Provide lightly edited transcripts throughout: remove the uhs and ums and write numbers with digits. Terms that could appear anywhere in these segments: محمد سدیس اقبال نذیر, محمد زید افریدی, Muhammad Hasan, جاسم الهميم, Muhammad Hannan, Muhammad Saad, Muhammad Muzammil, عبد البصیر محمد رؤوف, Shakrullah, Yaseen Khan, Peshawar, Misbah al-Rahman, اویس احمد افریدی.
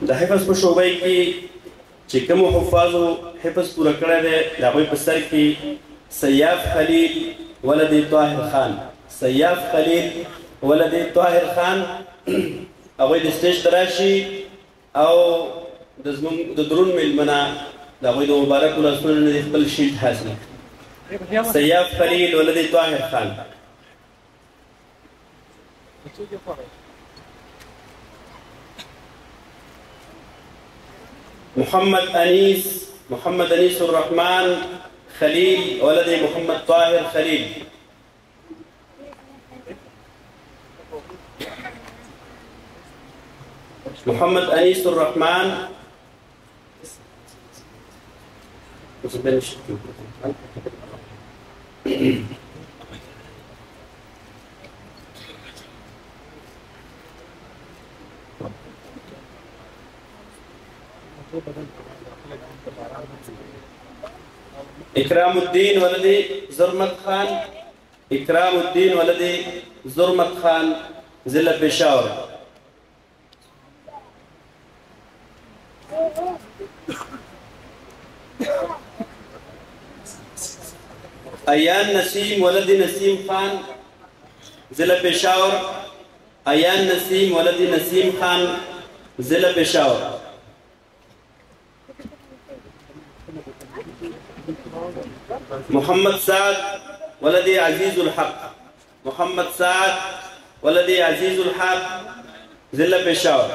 دا حفظ پر شعبائی کی چکم و حفاظو حفظ پورا کرنے دے دا غوی پسر کی سیاف خلیل ولد طاہر خان سیاف خلیل ولد طاہر خان اغوی دستیش دراشی او درون ملمنا دا غوی دو مبارک و رسول ندی خبل شید حاصل سیاف خلیل ولد طاہر خان محمد أنيس الرحمن خليل ولد محمد طاهر خليل محمد أنيس الرحمن اکرام الدین ولد زرمت خان ضلع پشاور ایان نسیم ولد نسیم خان ضلع پشاور محمد سعد ولد عزيز الحق ضلع پشاور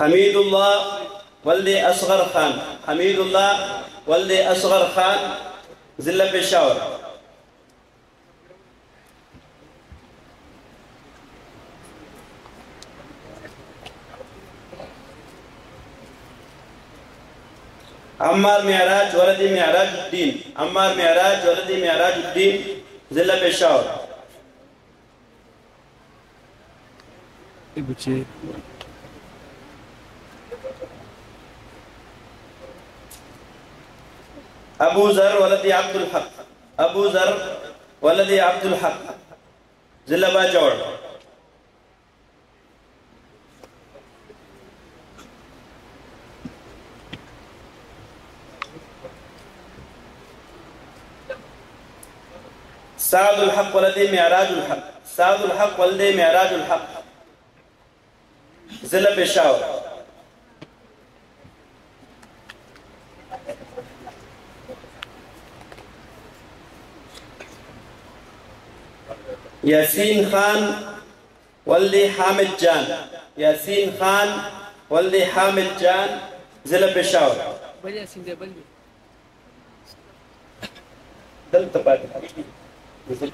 حمید اللہ ولد اصغر خان ضلع پشاور عمار معراج ولد معراج الدین ضلع پشاور ابوذر ولد عبد الحق ضلع باجوڑ سعد الحق ولد معراج الحق ضلع پشاور یاسین خان ولد حامد جان ضلع پشاور یاسین خان ولد حامد جان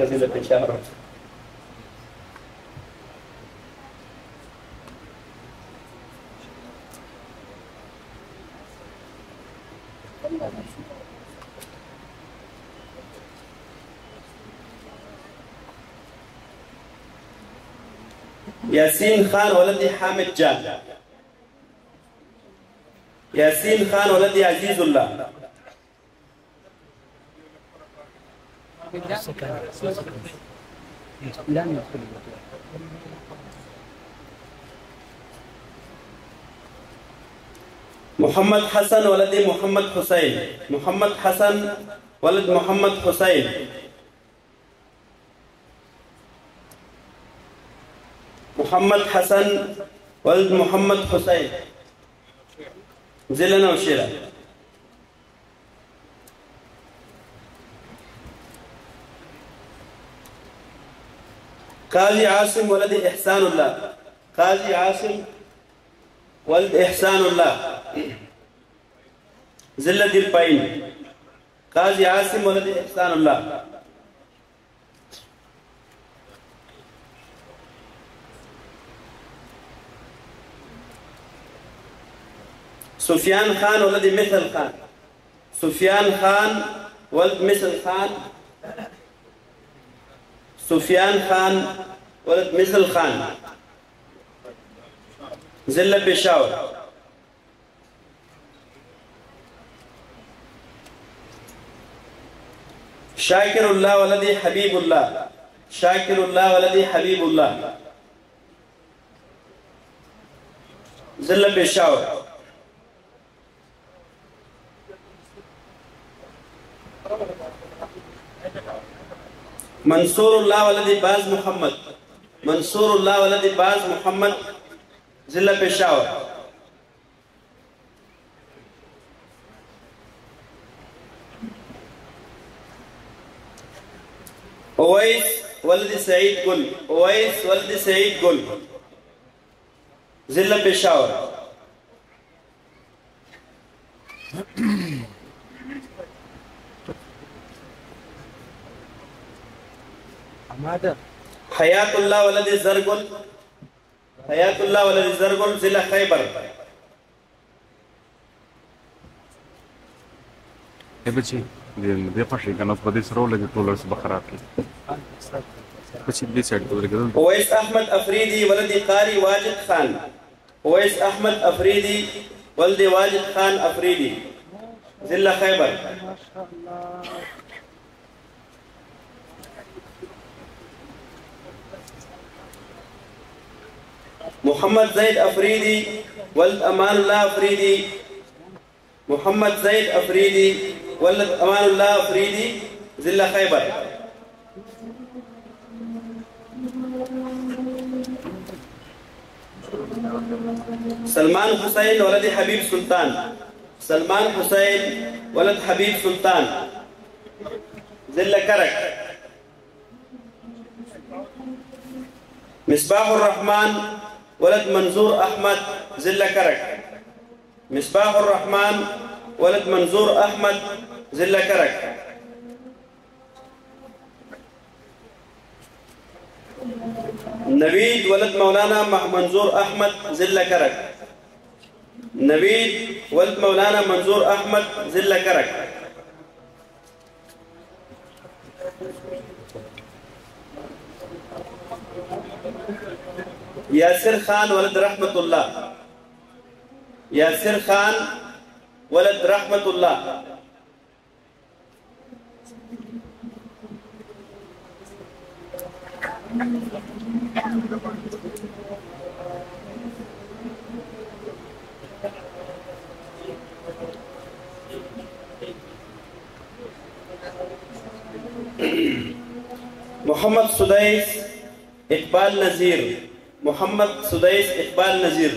عزیز اللہ محمد حسن ولد محمد حسین ضلع نوشیرہ قاضی عاصم ولد احسان اللہ ضلع دل پائن سفیان خان ولد مثل خان ضلع پشاور شاكر الله ولدي حبيب الله، شاكر الله ولدي حبيب الله. ذل بشاور منصور الله ولدي باز محمد، منصور الله ولدي باز محمد، ضلع پشاور. اویس ولدي سعید گل، اویس ولدي سعید گل، ضلع پشاور. حیات اللہ ولد زرگل، حیات اللہ ولد زرگل، ضلع خیبر. بچی دې پښې کنه په دې سره ولګي ټولرس بخراب کې بچی دې سایډ ته ورګل. اویس احمد افریدی ولد قاری واجد خان، اویس احمد افریدی ولد واجد خان افریدی، ضلع خیبر. ماشاءالله. محمد زید افریدی ولد امان اللہ افریدی، محمد زید افریدی ولد امان اللہ افریدی، ضلع خیبر. سلمان حسین ولد حبیب سلطان، سلمان حسین ولد حبیب سلطان، ضلع کرک. مصباح الرحمن ولد منظور احمد، ضلع کرک. مصباح الرحمن ولد منظور احمد، ضلع کرک. نوید ولد مولانا منظور احمد، ضلع کرک. نوید ولد مولانا منظور احمد، ضلع کرک. یاسر خان ولد رحمت اللہ، یاسر خان ولد رحمت اللہ، محمد سدیس اقبال نذیر، محمد سدیس اقبال نذیر،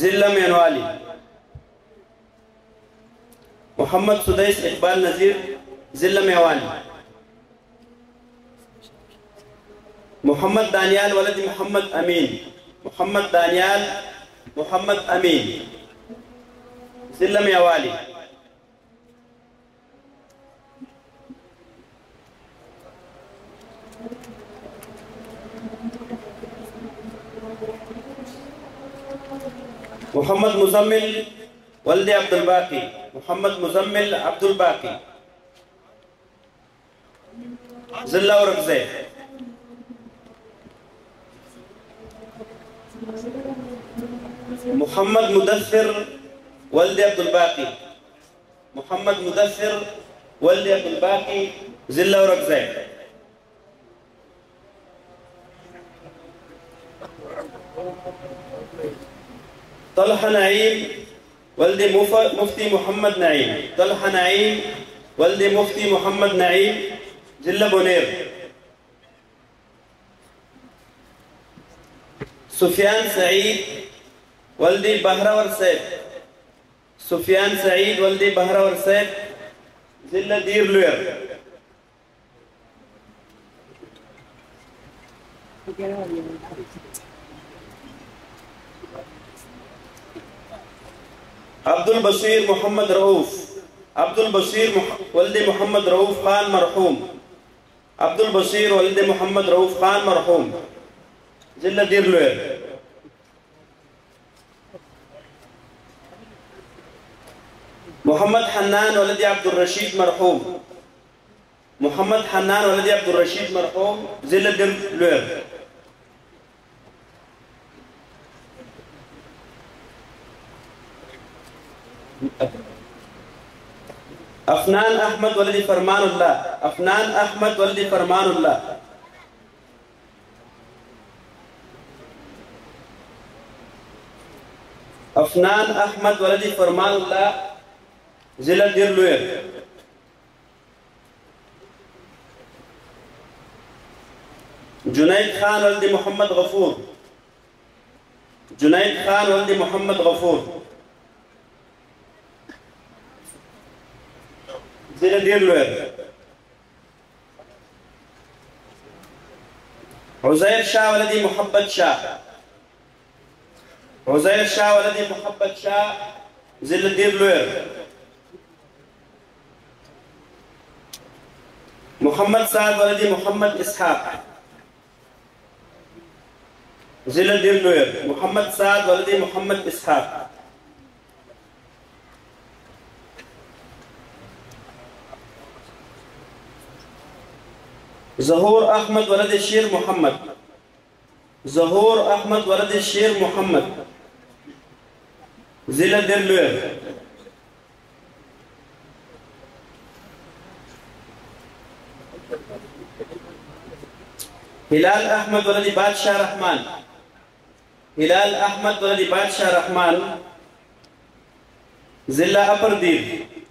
ضلع مینوالی. محمد سدیس اقبال نذیر، ضلع مینوالی. محمد دانیال ولد محمد امین، محمد دانیال محمد امین، ضلع مینوالی. محمد مزمل ولد عبدالباقی، محمد مزمل عبدالباقی، ضلع ورکزے. محمد مدثر ولد عبدالباقی، محمد مدثر ولد عبدالباقی، ضلع ورکزے. طلحہ نعیم ولد مفتی محمد نعیم، طلحہ نعیم ولد مفتی محمد نعیم، ضلع بونیر. سفیان سعید ولد بہراور صاحب، سفیان سعید ولد بہراور صاحب، ضلع دیر لویر. عبد البصیر محمد رؤوف، عبد البصیر ولد محمد رؤوف خان مرحوم، عبد البصیر ولد محمد رؤوف خان مرحوم، ضلع دیر لویر. محمد حنان ولد عبدالرشید مرحوم، محمد حنان ولد عبدالرشید مرحوم، ضلع دیر لویر. अफनान अहमद वल्दी फरमानुल्लाह, अफनान अहमद वल्दी फरमानुल्लाह। अफनान अहमद वल्दी फरमानुल्लाह जिला दिरलुए। जुनैद खान वल्दी मोहम्मद गफूर, जुनैद खान वल्दी मोहम्मद गफूर जिला दिरलुए। हुजैर शाह वल्दी मोहब्बत शाह, हुजैर शाह वल्दी मोहब्बत शाह जिला दिरलुए। मोहम्मद साद वल्दी मोहम्मद इसहाक जिला दिरलुए, मोहम्मद साद वल्दी मोहम्मद इसहाक। ज़हूर अहमद वल्दी शेर मोहम्मद, ज़हूर अहमद वल्दी शेर मोहम्मद जिला दिरलुए। हिलाल अहमद वल्दी बादशाह रहमान, हिलाल अहमद वल्दी बादशाह रहमान जिला अपरदीप।